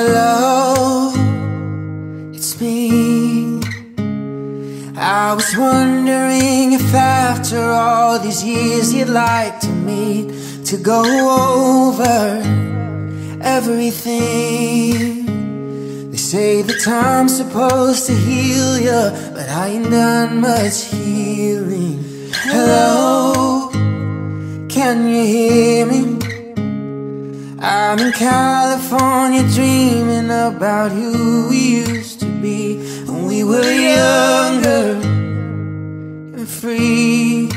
Hello, it's me. I was wondering if after all these years you'd like to meet, to go over everything. They say that time's supposed to heal ya, but I ain't done much healing. Hello, can you hear me? I'm in California dreaming about who we used to be when we were younger and free.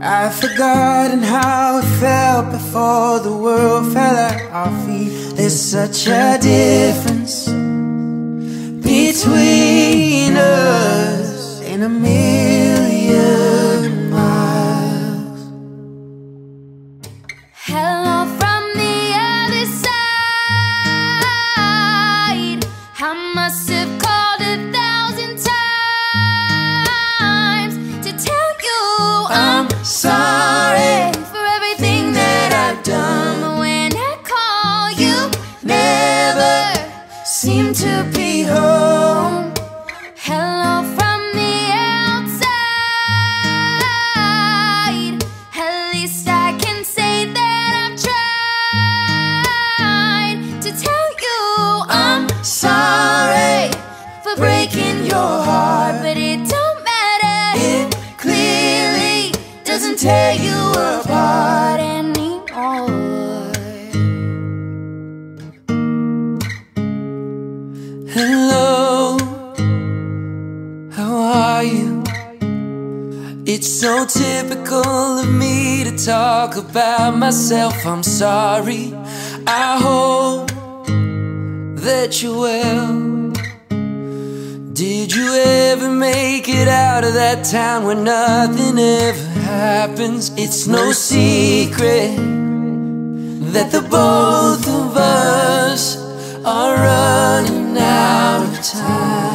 I've forgotten how it felt before the world fell at our feet. There's such a difference between us and a million miles. Hello from the other side. I must have called 1,000 times to tell you I'm sorry for everything that I've done. But when I call you, never seem to be home. Hello from the outside. At least I can say that I've tried to tell you I'm sorry for breaking your heart, but it don't matter. It clearly doesn't tear you apart anymore. Hello, how are you? It's so typical of me to talk about myself. I'm sorry. I hope that you're well. Did you ever make it out of that town where nothing ever happens? It's no secret that the both of us are running out of time.